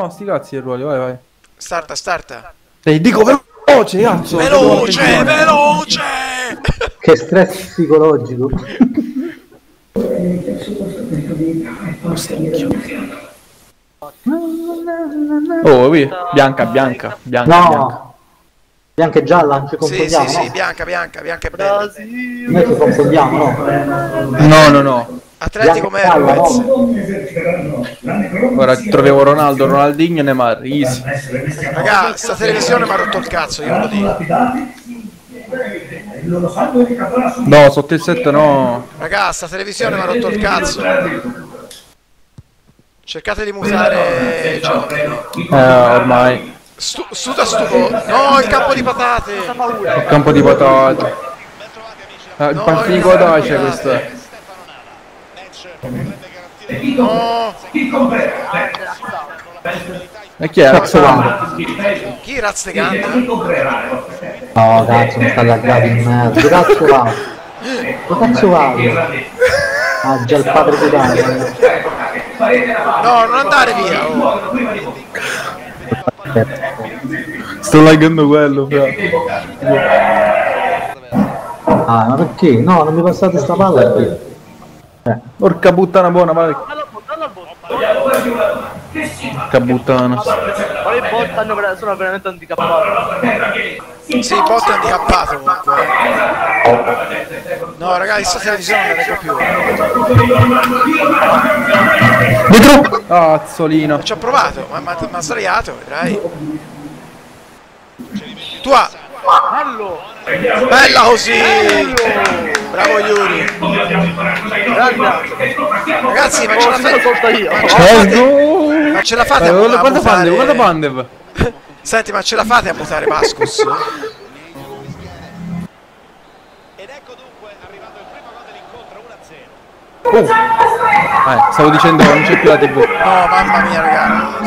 No, sti cazzi i ruoli, vai, vai. Starta, starta. Dai, dico veloce, cazzo. Veloce, veloce. Che stress psicologico. Oh, qui. Bianca, bianca, bianca. No. Bianca. Bianca e gialla, non ci confondiamo. Sì, sì, no? Sì, bianca, bianca, bianca e bella. Noi ci confondiamo, no? No, no, no. Atletico Mervez. No. Ora troviamo Ronaldo, Ronaldinho e Neymar. Easy. Raga, sta televisione mi ha rotto il cazzo, io lo dico. No, sotto il 7 no. Raga, sta televisione mi ha rotto il cazzo. Cercate di mutare i giochi. Ormai. Suda stupo. No, il campo di patate. Il campo di patate. Il partito godace questo è. No. E chi è? Chi razze canta? No, cazzo, mi sta laggando in merda. Cazzo va? Cazzo va? Ah, già il padre di Dani. No, non andare via. Sto laggando quello, però. Ah, ma perché? No, non mi passate sta palla perché? Porca puttana buona, vai. Porca puttana. Ma i bot sono veramente handicappati. Sì, i bot handicappato comunque. No, ragazzi, sta televisione non reggo più. Dentro! Cazzolino. Ci ho provato, ma mi ha sdraiato, vedrai. Tua! Bella così! Bravo Yuri! Ragazzi, ma ce la fate! Ma ce la fate a mutare? Quanto pandev? Senti, ma ce la fate a mutare Bascus? Ed ecco dunque arrivato il primo gol dell'incontro 1-0. Stavo dicendo che non c'è più la TV. No, mamma mia, ragazzi.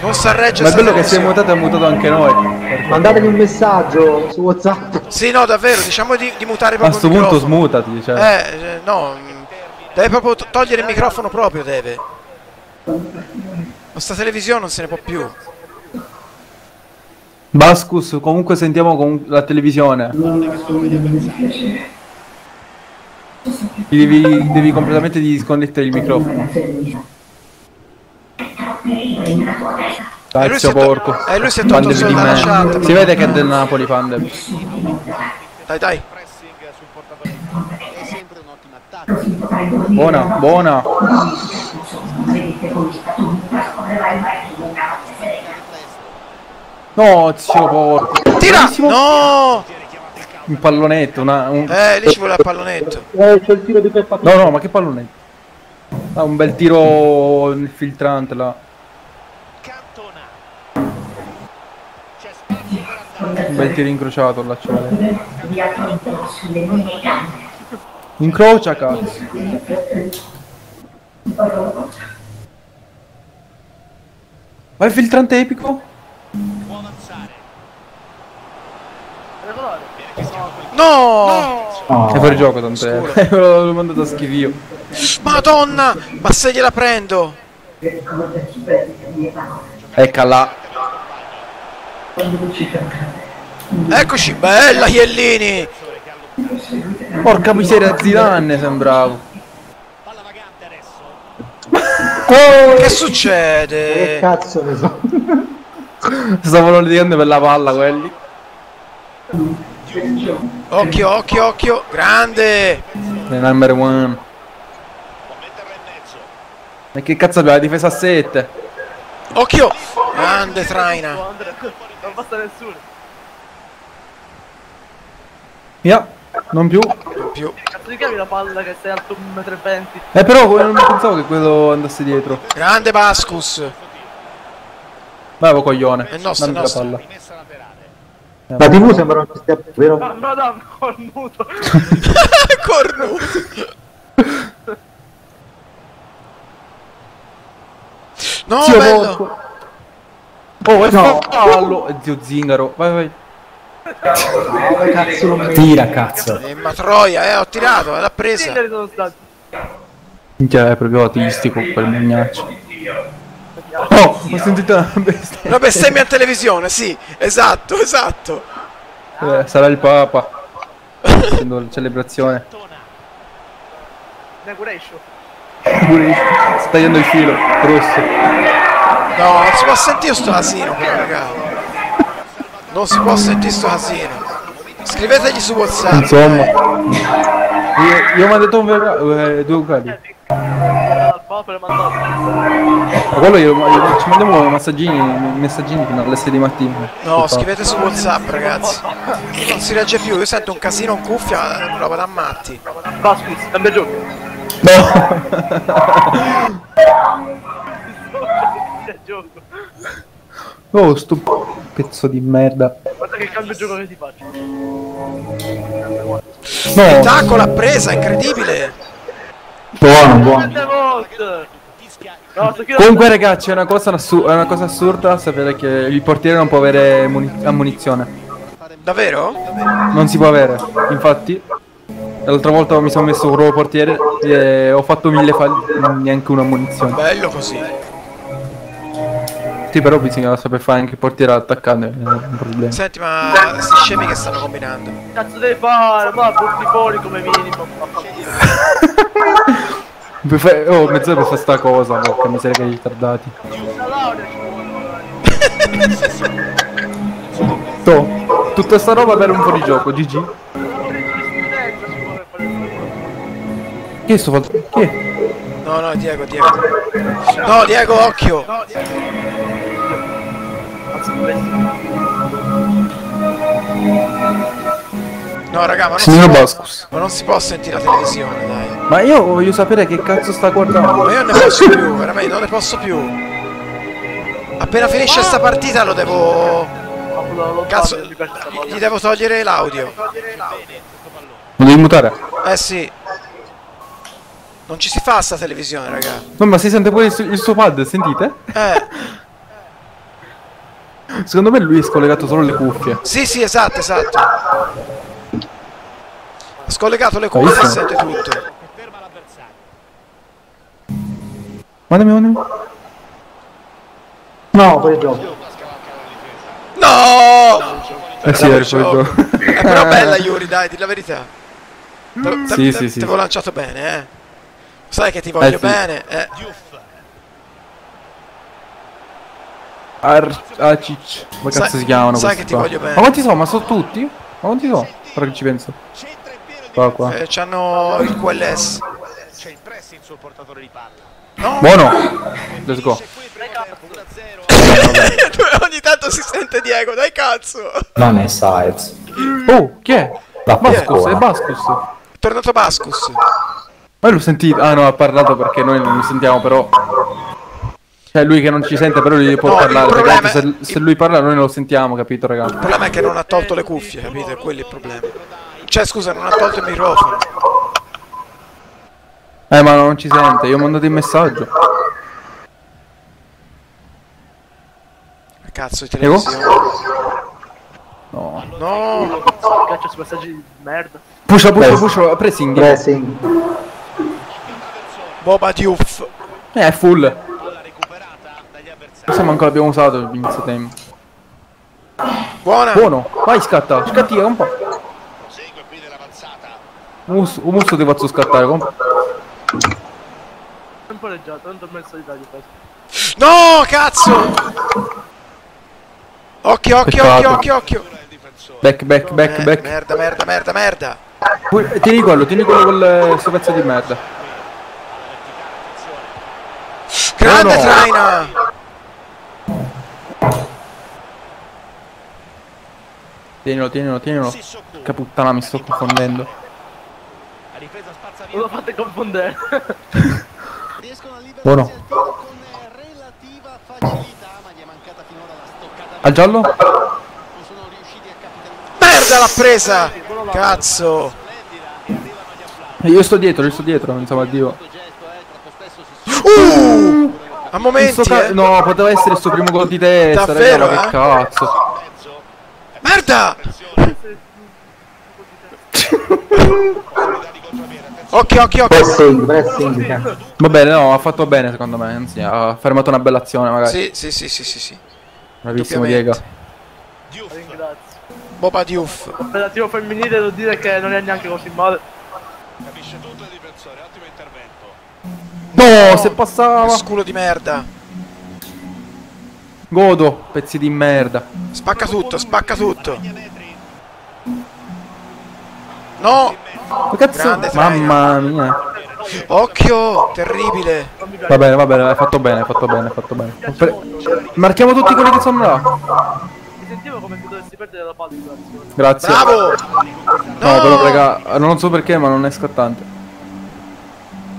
Non s'arregge. Ma è bello che si è mutato e ha mutato anche noi. Mandatemi un messaggio su WhatsApp. Sì, no, davvero, diciamo di mutare proprio. A sto punto smutati, cioè. No, deve proprio togliere il microfono proprio, deve. Questa televisione non se ne può più. Bascus, comunque sentiamo con la televisione. Devi completamente disconnettere il microfono. Cazzo porco. E lui si è tolto solo dalla chat. Si vede che è del Napoli, Pandem. Dai, dai. Buona, buona. No, zio porco. Tira! No! Un pallonetto, lì ci vuole il pallonetto. C'è il tiro di Peppa. No, no, ma che pallonetto? Ah, un bel tiro infiltrante là. Un bel tiro incrociato là, cioè. Incrocia, cazzo. Ma infiltrante epico? No! Oh. È fuori gioco tanto è. L'ho mandato a schifio. Madonna! Ma se gliela prendo! Eccola! Eccoci, bella Chiellini! Porca miseria, Zidane sembravo! Palla vagante adesso! Oh, che succede? Che cazzo ne so? Stavano litigando per la palla quelli! Occhio, occhio, occhio! Grande! The number one! Ma che cazzo abbiamo? La difesa a 7! Occhio! Grande traina! Non basta nessuno! Via! Non più! Non più! Cazzo di chiami la palla che sei alto 1,20 m! Però non pensavo che quello andasse dietro! Grande Bascus! Bravo coglione! È nostro, la palla! La TV sembra non stia vero. No, no, no, cornuto. Cornuto. No, zio bello. Oh, no. Fallo. Zio Zingaro, vai, vai. No, cazzo, tira, cazzo. Ma troia, ho tirato, l'ha presa. Minchia, è proprio autistico quel mignaccio. Oh, ho sentito una bestemmia. Una bestemmia in televisione, sì, esatto, esatto. Sarà il Papa. Facendo la celebrazione. Sta tagliando il filo, rosso. No, non si può sentire sto casino, raga. Non si può sentire sto casino. Scrivetegli su WhatsApp. Insomma. Io ho mandato due vocali. Ma quello ci mandiamo messaggini fino alle 6 di mattina. No, scrivete su WhatsApp, ragazzi. Non si regge più, io sento un casino in cuffia, roba da matti. Bascus, cambia giù. No. Oh, sto pezzo di merda. Guarda che cambio gioco che ti faccio. No. Tacco l'ha presa, incredibile. Buono, buono. Comunque ragazzi, è una cosa assurda sapere che il portiere non può avere ammunizione. Davvero? Non si può avere, infatti. L'altra volta mi sono messo un nuovo portiere e ho fatto 1000 falli, neanche una munizione. Bello così. Sì, però bisogna saper fare anche il portiere attaccando, è un problema. Senti, ma questi scemi che stanno combinando? Cazzo devi fare, ma butti fuori come minimo. Oh, mezz'ora per fare sta cosa, porca miseria che ritardati. Toh, tutta sta roba per un po' di gioco, GG. Che sto facendo? Che è? No, no, Diego. No, Diego, occhio! No, Diego. No raga, ma non si può sentire la televisione, dai. Ma io voglio sapere che cazzo sta guardando. Ma io non ne posso più, veramente non ne posso più. Appena finisce sta partita lo devo... Cazzo, gli devo togliere l'audio. Lo devi mutare? Eh sì. Non ci si fa sta televisione, raga. No, ma si sente pure il suo pad, sentite? Secondo me lui è scollegato solo le cuffie. Sì, esatto. Scollegato le cuffie e sente tutto. Mandami. No, poi gioco. No! Sì, era il gioco. Però bella Yuri, dai, di la verità. Sì. Ti avevo lanciato bene, eh. Sai che ti voglio bene, eh. Arcic, come cazzo si chiamano? Sai che ti voglio bene. Ma quanti sono? Ma sono tutti? Ma quanti sono? Ora che ci penso. Qua. C'hanno il QLS. C'è il press il suo portatore di palla. No. Buono. Let's go. Ogni tanto si sente Diego, dai cazzo. Non è Sides. Oh, chi è? Bascus, è Bascus. È tornato Bascus. Ma l'ho sentito. Ah no, ha parlato perché noi non lo sentiamo però. Cioè lui che non ci sente però lui può parlare, ragazzi, se lui parla noi non lo sentiamo, capito ragazzi? Il problema è che non ha tolto le cuffie, capito? Quello è il problema. Cioè scusa, non ha tolto il microfono. Ma non ci sente, io ho mandato il messaggio. Cazzo, di televisione. No. Caccia su messaggi di merda. Pusha, pressing. Boba Diouf. È full. Forse manco l'abbiamo usato all'inizio tempo. Buono! Vai scattare un po'. Un musso ti faccio scattare, compa. Un po' leggiato, non ti ho messo di taglio. No, cazzo! Occhio! Back. Merda. Tieni quello col sto pezzo di merda. Grande traina! Tienilo. Che puttana, mi sto confondendo. Non lo fate confondere. Buono. Al giallo? Merda, l'ha presa! Cazzo! Io sto dietro, insomma, addio. A momenti, no, poteva essere il suo primo gol di testa. Davvero, che cazzo. Merda! Occhio, occhio, occhio. Pressing. Va bene, no, ha fatto bene secondo me. Anzi, ha fermato una bella azione magari. Sì. Bravissimo Diego. Boba Diouf. Appellativo femminile, devo dire che non è neanche così male. Capisce tutto il difensore, ottimo intervento. No, se passava. Sculo di merda. Godo, pezzi di merda. Spacca tutto, spacca tutto. No! Ma cazzo, mamma mia. Occhio, terribile. Va bene, hai fatto bene, hai fatto bene, hai fatto bene. Marchiamo tutti quelli che sono là. Mi sentivo come se dovessi perdere la palla in quell'azione. Grazie. Bravo! No, però raga, non so perché, ma non è scattante.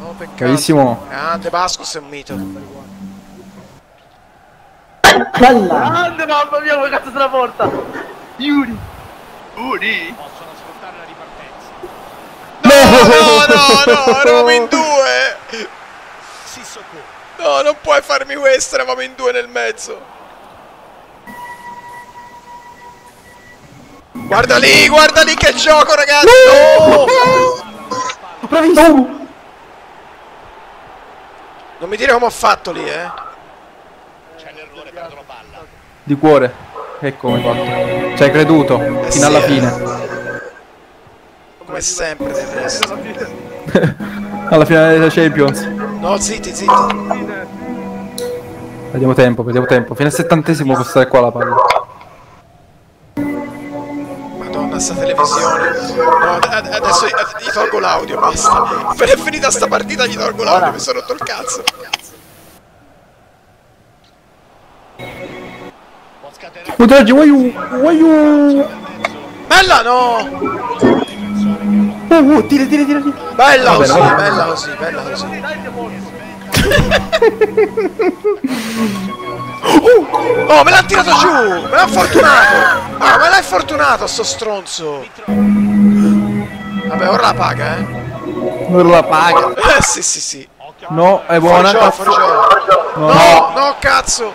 No, peccato. Bravissimo. Grande Bascus, è un mito. Grande, mamma mia, come cazzo sulla porta. Yuri. Yuri. No, eravamo in due. No, non puoi farmi questo, eravamo in due nel mezzo. Guarda lì che gioco, ragazzi. No! Bravissimo. Non mi dire come ho fatto lì, eh. C'è l'errore, perdo la palla. Di cuore. Ecco come fatto. Ci hai creduto fino sì, alla fine. Come sempre del resto. Alla finale della Champions. No, zitti, zitti. Perdiamo tempo, perdiamo tempo. Fino al 70° può stare qua la palla. Madonna, sta televisione. No, adesso gli tolgo l'audio, basta. Per è finita sta partita gli tolgo l'audio, mi sono rotto il cazzo. Bella, no! Tira. Bella così, bella così, bella così. Oh, me l'ha tirato giù! Me l'ha fortunato! Ah, me l'ha infortunato sto stronzo! Vabbè, ora la paga, eh! Ora la paga! Sì. No, è buona! No, cazzo!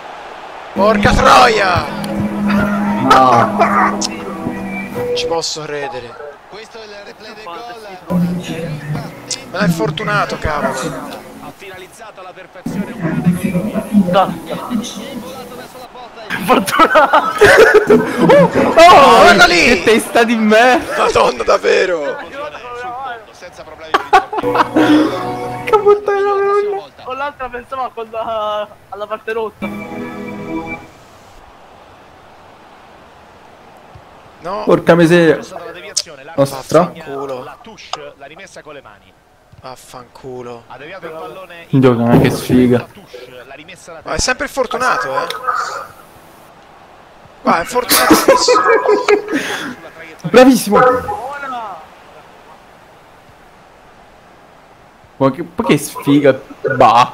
Porca troia! No! Ci posso credere! Questo è il replay del gol. Me l'hai fortunato, cavolo. Ha finalizzato alla perfezione uno dei gol. Fortunato. Oh, guarda lì. Che testa di merda. Madonna, davvero. Senza problemi. Che puttana, veramente. Con l'altra pensavo alla parte rotta. No. Porca miseria. Nostra. La touche, la rimessa con le mani. Affanculo. Ha deviato il pallone. Gioca, che sfiga. Ma è sempre fortunato, eh. Ma è fortunato. Bravissimo. Ma che sfiga. Bah.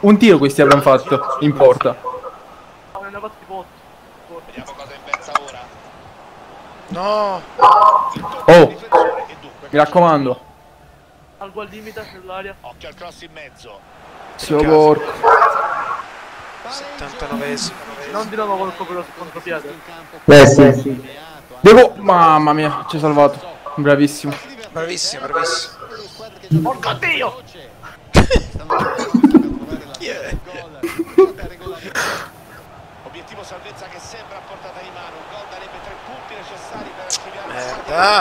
Un tiro questi abbiamo fatto in porta. Vediamo cosa pensa ora. No! Oh! Mi raccomando! Algo al limite sull'aria. Occhio al cross in mezzo. Zio porco. 79esimo. Non di nuovo colpo per lo secondo piede. Sì. Devo... Mamma mia, ci ha salvato. Bravissimo. Porco Dio! Obiettivo salvezza che sembra a portata di mano. Un gol darebbe 3 punti necessari per archiviare il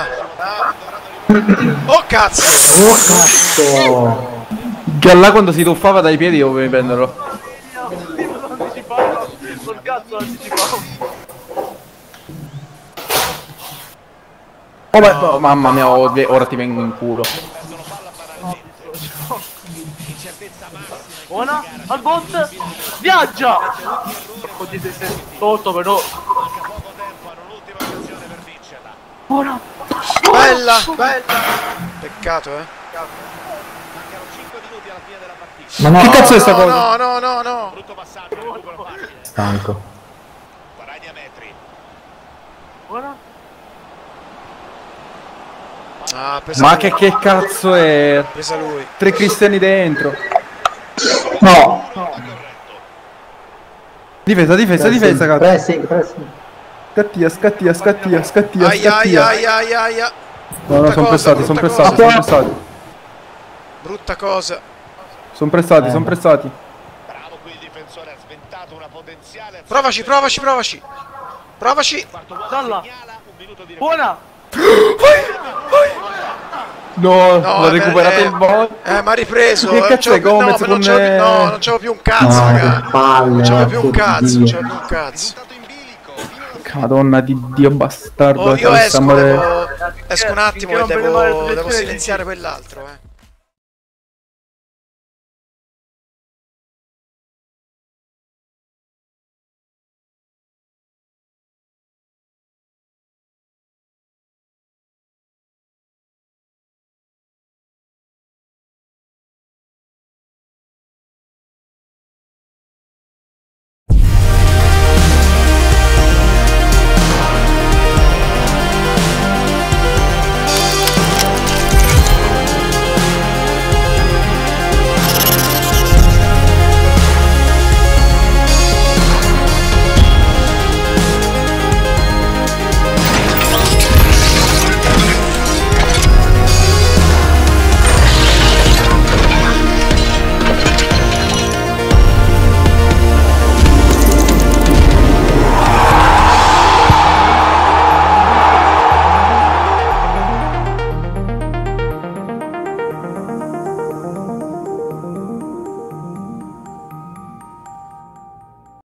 risultato. Oh cazzo! Che là quando si tuffava dai piedi io dovevi prenderlo. Sul cazzo lo anticipavo. Oh mamma mia, ora ti vengo in culo. Buona, al bot, viaggia! Potete essere sotto però. Buona! Bella! Peccato, eh. Mancano 5 minuti alla fine della partita. Ma no, che cazzo è sta cosa? No. Brutto passaggio, stanco. 40 metri. Buona. Ma che cazzo è? Presa lui. 3 cristiani dentro. No. Difesa, cazzo. Pressing. Scattia. Ai. No, sono pressati. Brutta cosa. Sono pressati, sono pressati. Bravo, qui il difensore ha sventato una potenziale. Provaci, provaci, provaci. Provaci. Dalla. Buona. No, no, l'ho recuperato il bot. Ma ha ripreso. Che cazzo è Gomez? No, non c'avevo più un cazzo, raga. Non c'avevo più un cazzo, non c'avevo più un cazzo. Madonna di Dio bastardo. Io esco un attimo e devo silenziare quell'altro,